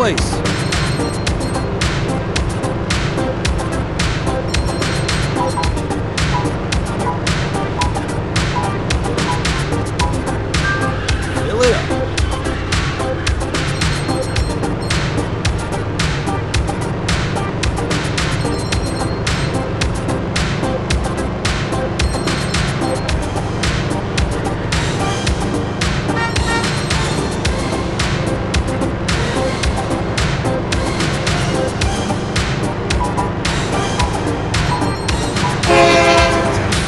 place. Fill it up. Nice place. Fill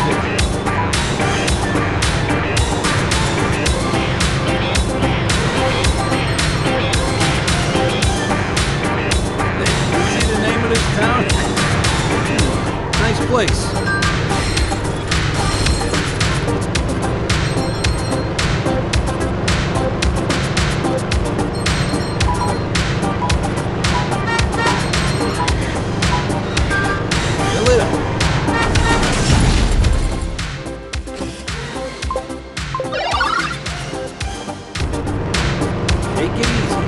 it up. Take it easy.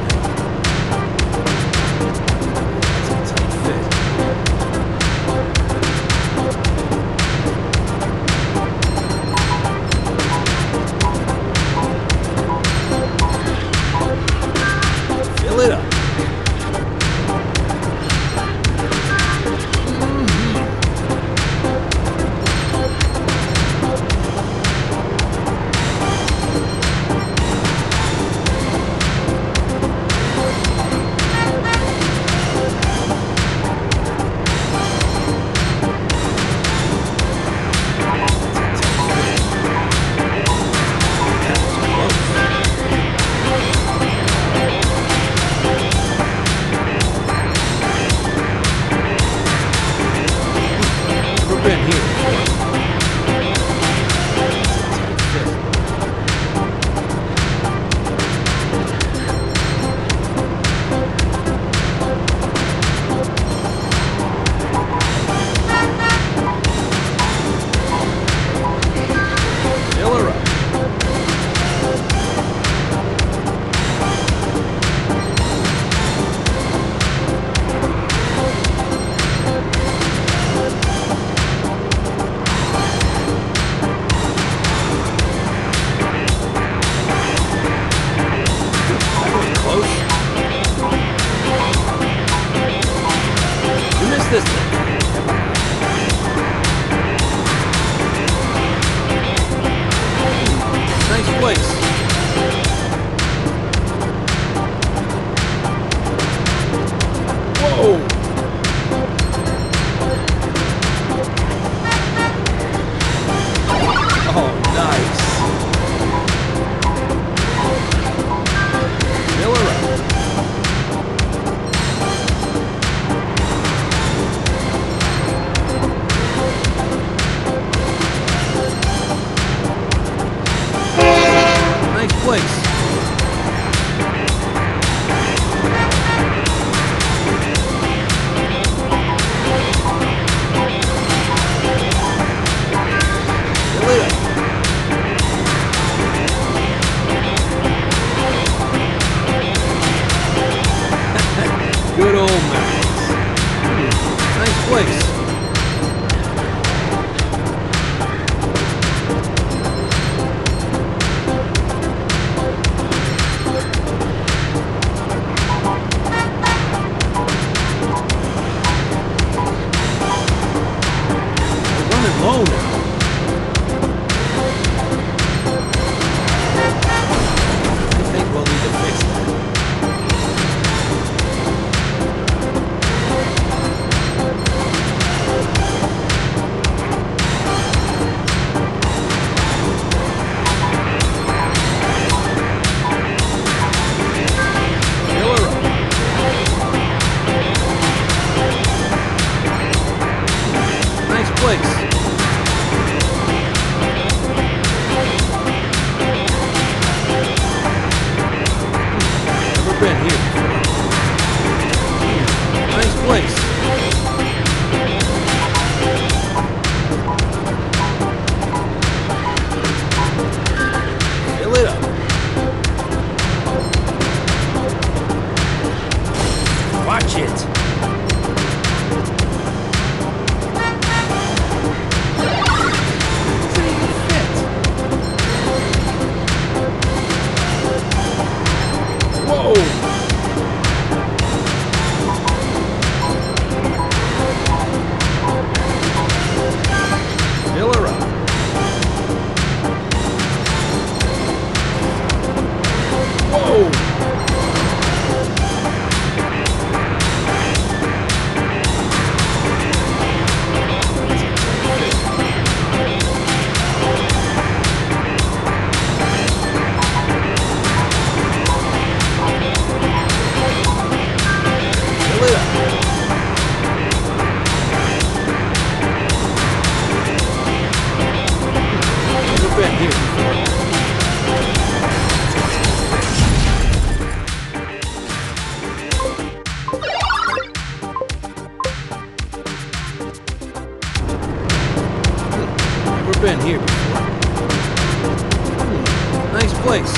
Fill it up. This thing. Nice place. Whoa! Place. Good old memories. Nice place. Oh, no. Fill it up. shit. Been here before. Nice place.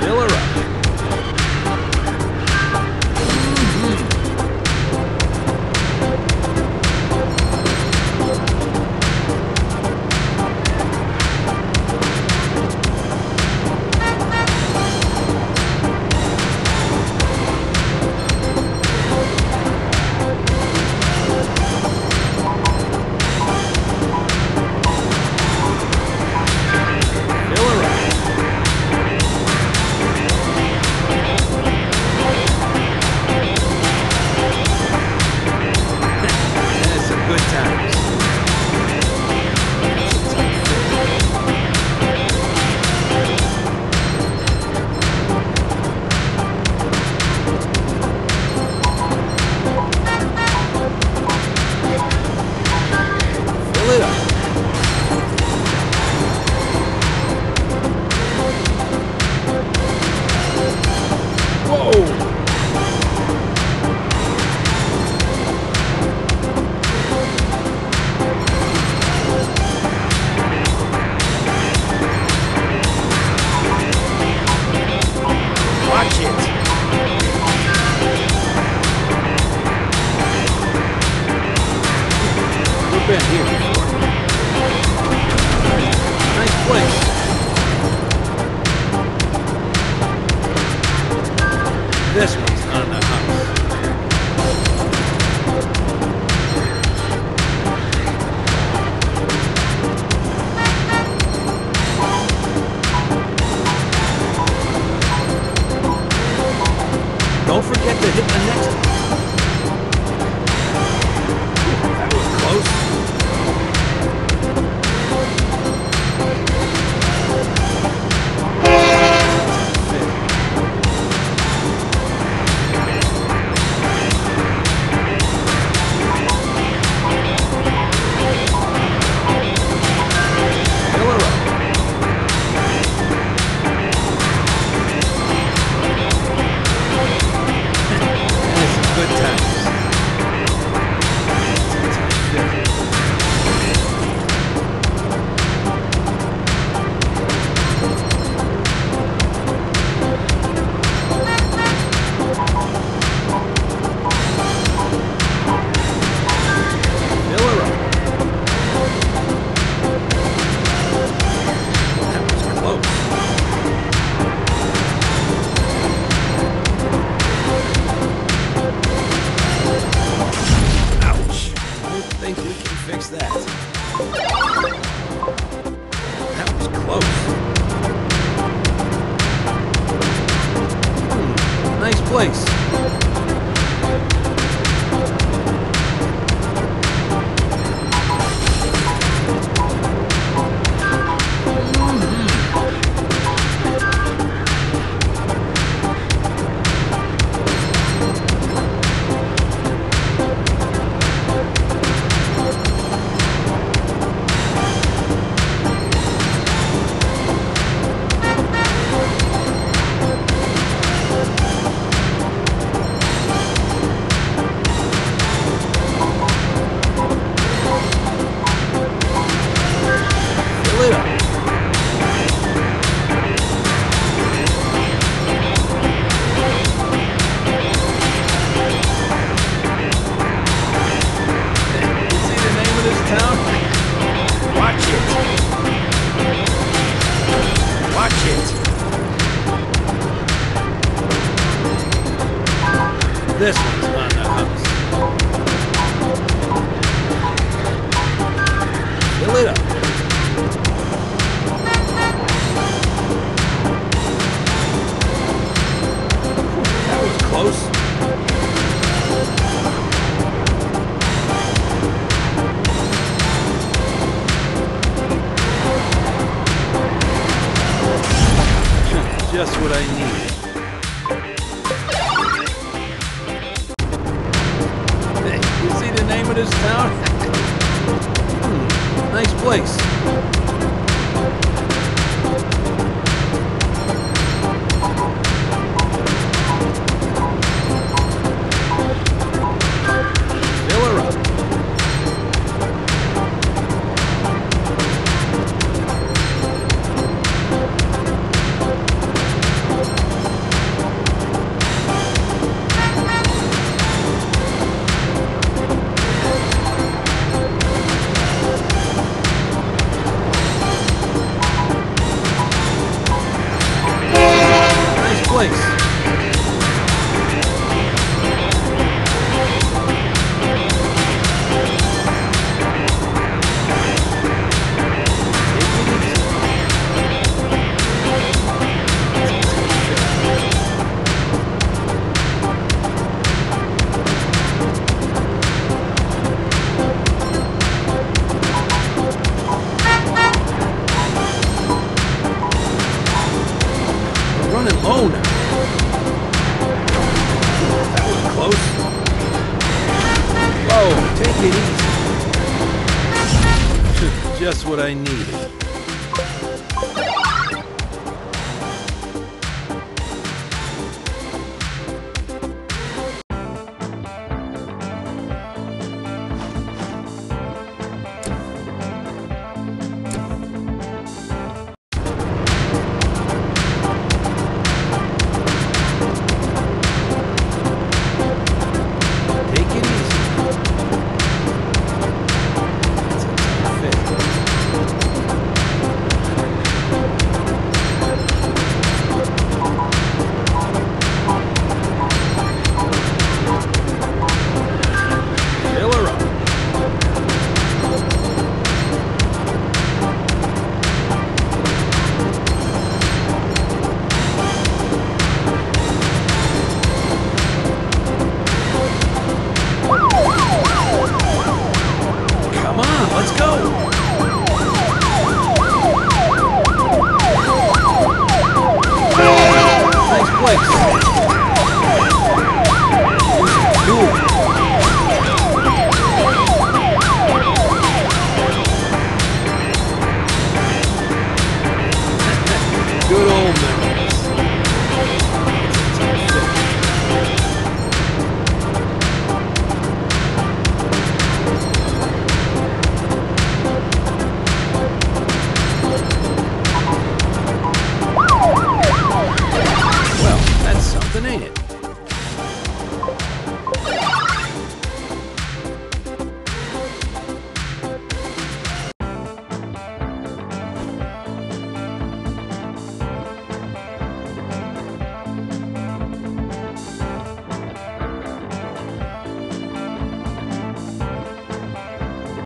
Fill her up. Been here before. Nice place. This one's not in the house. Don't forget to hit the next one. Place. this town. Nice place. Whoa, take it easy. Just what I needed.